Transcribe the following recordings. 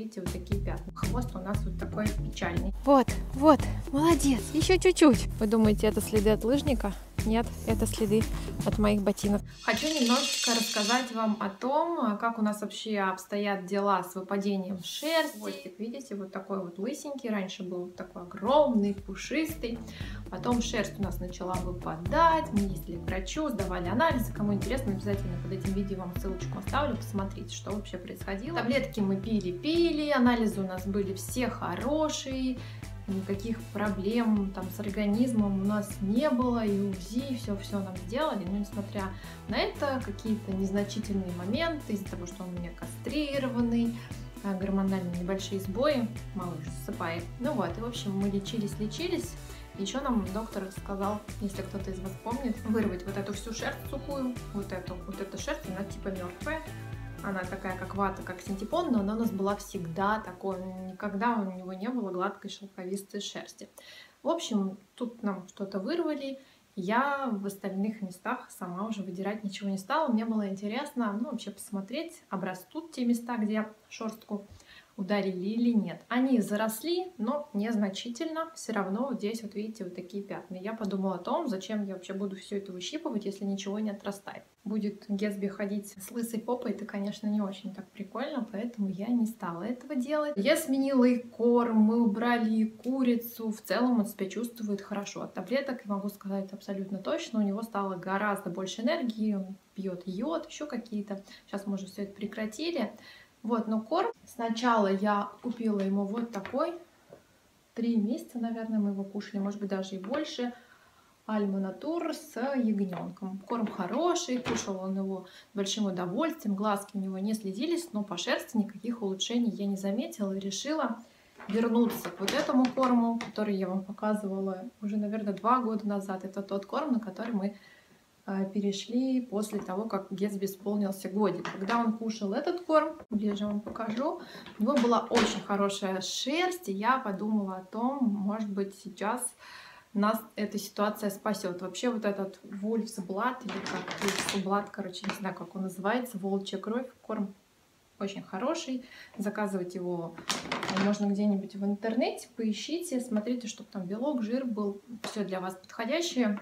Видите, вот такие пятна. Хвост у нас вот такой печальный. Вот, вот, молодец, еще чуть-чуть. Вы думаете, это следы от лыжника? Нет, это следы от моих ботинок. Хочу немножечко рассказать вам о том, как у нас вообще обстоят дела с выпадением шерсти. Хвостик, видите, вот такой вот лысенький. Раньше был вот такой огромный, пушистый. Потом шерсть у нас начала выпадать. Мы ездили к врачу, сдавали анализы. Кому интересно, обязательно под этим видео вам ссылочку оставлю. Посмотрите, что вообще происходило. Таблетки мы пили. Анализы у нас были все хорошие. Никаких проблем там с организмом у нас не было, и УЗИ, все нам сделали, но несмотря на это, какие-то незначительные моменты, из-за того, что он у меня кастрированный, гормональные небольшие сбои, малыш засыпает. Ну вот, и в общем мы лечились, еще нам доктор сказал, если кто-то из вас помнит, вырвать вот эту всю шерсть сухую, вот эта шерсть, она типа мертвая. Она такая, как вата, как синтепон, но она у нас была всегда такой. Никогда у него не было гладкой шелковистой шерсти. В общем, тут нам что-то вырвали. Я в остальных местах сама уже выдирать ничего не стала. Мне было интересно, ну, вообще посмотреть, обрастут те места, где шерстку ударили или нет. Они заросли, но незначительно. Все равно здесь, вот видите, вот такие пятна. Я подумала о том, зачем я вообще буду все это выщипывать, если ничего не отрастает. Будет Гетсби ходить с лысой попой, это, конечно, не очень так прикольно, поэтому я не стала этого делать. Я сменила и корм, мы убрали и курицу. В целом он себя чувствует хорошо. От таблеток, могу сказать абсолютно точно, у него стало гораздо больше энергии. Он пьет йод, еще какие-то. Сейчас мы уже все это прекратили. Вот, но корм. Сначала я купила ему вот такой. 3 месяца, наверное, мы его кушали, может быть, даже и больше. Альма Натур с ягненком. Корм хороший, кушал он его с большим удовольствием. Глазки у него не слезились, но по шерсти никаких улучшений я не заметила. И решила вернуться к вот этому корму, который я вам показывала уже, наверное, 2 года назад. Это тот корм, на который мы перешли после того, как Гетсби исполнился годик. Когда он кушал этот корм, ближе вам покажу, у него была очень хорошая шерсть, и я подумала о том, может быть, сейчас нас эта ситуация спасет. Вообще вот этот Wolfsblatt, или как Wolfsblatt, короче, не знаю, как он называется, Волчья Кровь, корм очень хороший. Заказывать его можно где-нибудь в интернете, поищите, смотрите, чтобы там белок, жир был, все для вас подходящее.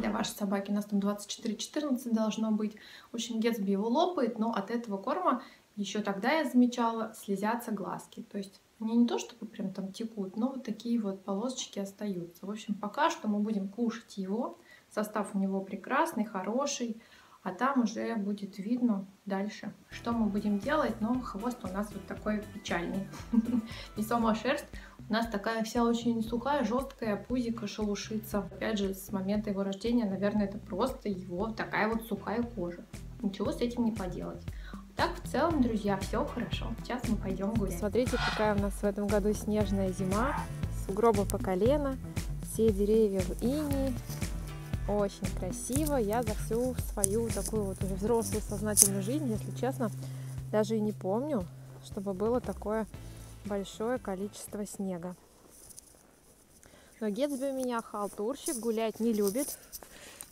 Для вашей собаки у нас там 24-14 должно быть. В общем, Гетсби его лопает, но от этого корма еще тогда я замечала, слезятся глазки. То есть они не то чтобы прям там текут, но вот такие вот полосочки остаются. В общем, пока что мы будем кушать его. Состав у него прекрасный, хороший. А там уже будет видно дальше, что мы будем делать. Но хвост у нас вот такой печальный. И сама шерсть у нас такая вся очень сухая, жесткая, пузико шелушится. Опять же, с момента его рождения, наверное, это просто его такая вот сухая кожа. Ничего с этим не поделать. Так, в целом, друзья, все хорошо. Сейчас мы пойдем гулять. Смотрите, какая у нас в этом году снежная зима. Сугробы по колено, все деревья в иней. Очень красиво. Я за всю свою такую вот уже взрослую сознательную жизнь, если честно, даже и не помню, чтобы было такое большое количество снега. Но Гетсби у меня халтурщик, гулять не любит.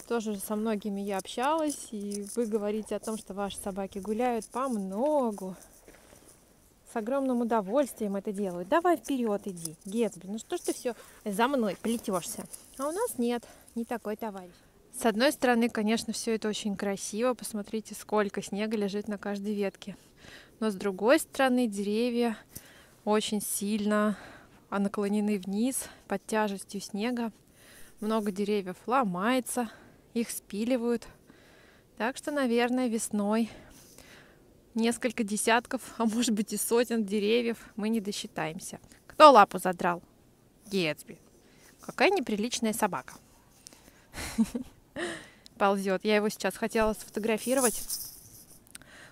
Тоже со многими я общалась, и вы говорите о том, что ваши собаки гуляют помногу. С огромным удовольствием это делают. Давай вперед иди, Гетсби, ну что ж ты все за мной плетешься? А у нас нет, не такой товарищ. С одной стороны, конечно, все это очень красиво. Посмотрите, сколько снега лежит на каждой ветке. Но с другой стороны, деревья очень сильно наклонены вниз под тяжестью снега. Много деревьев ломается, их спиливают. Так что, наверное, весной несколько десятков, а может быть и сотен деревьев мы не досчитаемся. Кто лапу задрал? Гетсби. Какая неприличная собака. Ползет. Я его сейчас хотела сфотографировать.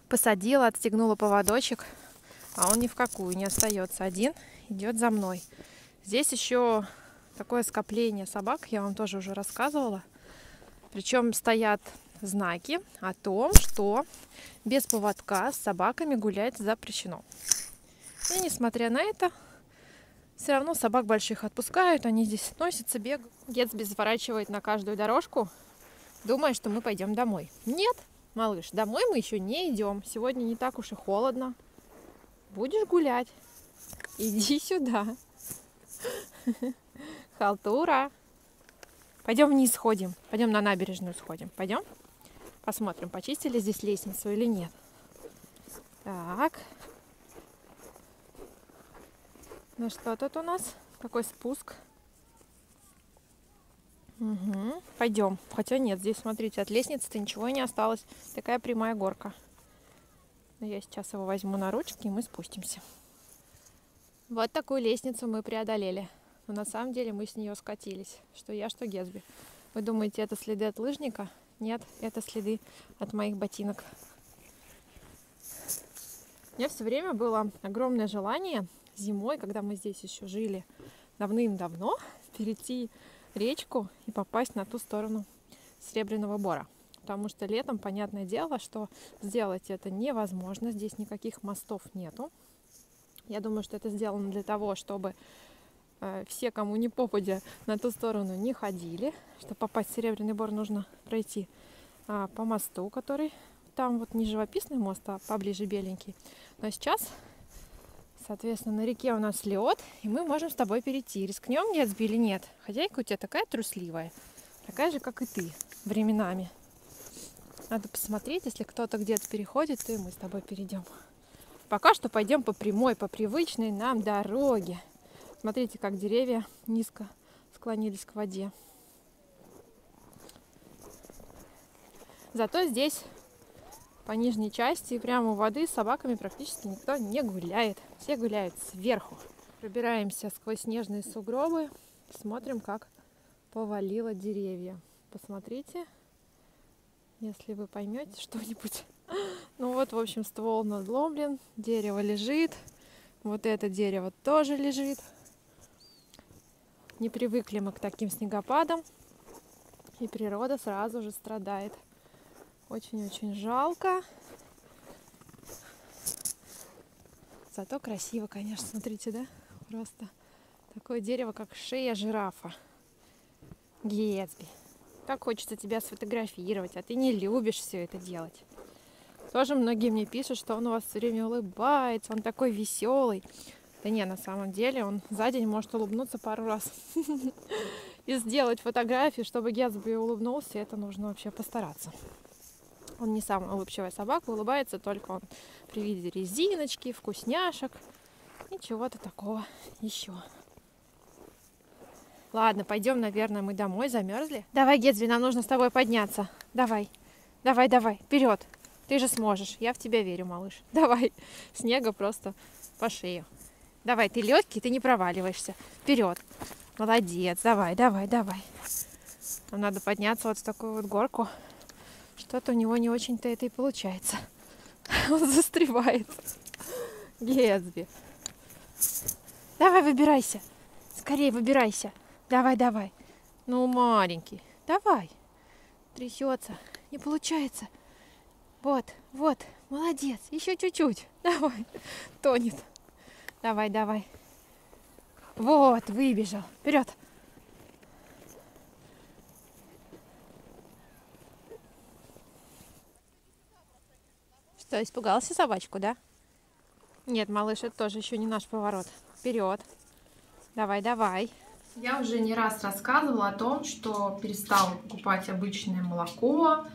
Посадила, отстегнула поводочек. А он ни в какую не остается. Один идет за мной. Здесь еще такое скопление собак. Я вам тоже уже рассказывала. Причем стоят знаки о том, что без поводка с собаками гулять запрещено. И несмотря на это, все равно собак больших отпускают. Они здесь носятся, бегают. Гетсби заворачивает на каждую дорожку, думая, что мы пойдем домой. Нет, малыш, домой мы еще не идем. Сегодня не так уж и холодно. Будешь гулять? Иди сюда. Халтура. Пойдем вниз сходим. Пойдем на набережную сходим. Пойдем? Посмотрим, почистили здесь лестницу или нет. Так. Ну что тут у нас? Какой спуск? Угу. Пойдем. Хотя нет, здесь, смотрите, от лестницы-то ничего не осталось. Такая прямая горка. Я сейчас его возьму на ручки, и мы спустимся. Вот такую лестницу мы преодолели. Но на самом деле мы с нее скатились. Что я, что Гетсби. Вы думаете, это следы от лыжника? Нет, это следы от моих ботинок. У меня все время было огромное желание зимой, когда мы здесь еще жили давным-давно, перейти речку и попасть на ту сторону Серебряного Бора. Потому что летом, понятное дело, что сделать это невозможно. Здесь никаких мостов нету. Я думаю, что это сделано для того, чтобы все, кому не попадя, на ту сторону не ходили. Чтобы попасть в Серебряный Бор, нужно пройти по мосту, который там вот не живописный мост, а поближе беленький. Но сейчас, соответственно, на реке у нас лед, и мы можем с тобой перейти. Рискнем, Гетсби, или нет? Хозяйка у тебя такая трусливая, такая же, как и ты, временами. Надо посмотреть, если кто-то где-то переходит, то и мы с тобой перейдем. Пока что пойдем по прямой, по привычной нам дороге. Смотрите, как деревья низко склонились к воде. Зато здесь, по нижней части, прямо у воды, с собаками практически никто не гуляет. Все гуляют сверху. Пробираемся сквозь снежные сугробы. Смотрим, как повалило деревья. Посмотрите. Если вы поймете что-нибудь. Ну вот, в общем, ствол надломлен, дерево лежит. Вот это дерево тоже лежит. Не привыкли мы к таким снегопадам. И природа сразу же страдает. Очень-очень жалко. Зато красиво, конечно, смотрите, да? Просто такое дерево, как шея жирафа. Гетсби. Как хочется тебя сфотографировать, а ты не любишь все это делать. Тоже многие мне пишут, что он у вас все время улыбается, он такой веселый. Да не, на самом деле он за день может улыбнуться пару раз. И сделать фотографии, чтобы Гетсби улыбнулся, это нужно вообще постараться. Он не самая улыбчивая собака, улыбается только он при виде резиночки, вкусняшек и чего-то такого еще. Ладно, пойдем, наверное, мы домой, замерзли. Давай, Гетсби, нам нужно с тобой подняться. Давай, давай, давай, вперед. Ты же сможешь, я в тебя верю, малыш. Давай, снега просто по шею. Давай, ты легкий, ты не проваливаешься. Вперед, молодец, давай, давай, давай. Нам надо подняться вот в такую вот горку. Что-то у него не очень-то это и получается. Он застревает. Гетсби. Давай, выбирайся. Скорее, выбирайся. Давай, давай. Ну, маленький. Давай. Трясется. Не получается. Вот, вот. Молодец. Еще чуть-чуть. Давай. Тонет. Давай, давай. Вот, выбежал. Вперед. Что, испугался собачку, да? Нет, малыш, это тоже еще не наш поворот. Вперед. Давай, давай. Я уже не раз рассказывала о том, что перестала покупать обычное молоко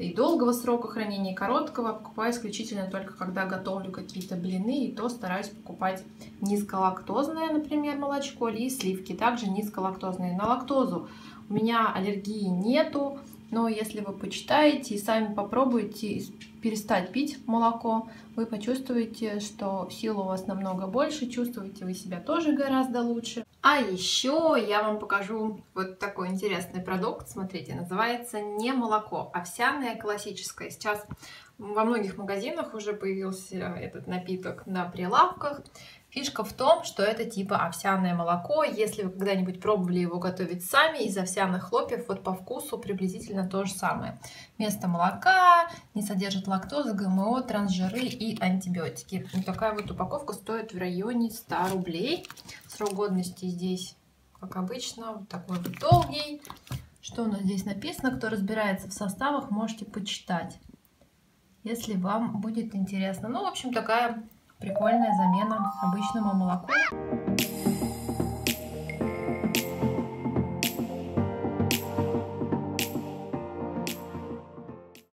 и долгого срока хранения, и короткого. Покупаю исключительно только когда готовлю какие-то блины, и то стараюсь покупать низколактозное, например, молочко или сливки, также низколактозные. На лактозу у меня аллергии нету, но если вы почитаете и сами попробуете перестать пить молоко, вы почувствуете, что сил у вас намного больше, чувствуете вы себя тоже гораздо лучше. А еще я вам покажу вот такой интересный продукт, смотрите, называется не молоко, овсяное классическое. Сейчас во многих магазинах уже появился этот напиток на прилавках. Фишка в том, что это типа овсяное молоко. Если вы когда-нибудь пробовали его готовить сами из овсяных хлопьев, вот по вкусу приблизительно то же самое. Вместо молока, не содержит лактозы, ГМО, трансжиры и антибиотики. И такая вот упаковка стоит в районе 100 рублей. Срок годности здесь, как обычно, вот такой вот долгий. Что у нас здесь написано? Кто разбирается в составах, можете почитать, если вам будет интересно. Ну, в общем, такая Прикольная замена обычному молоку.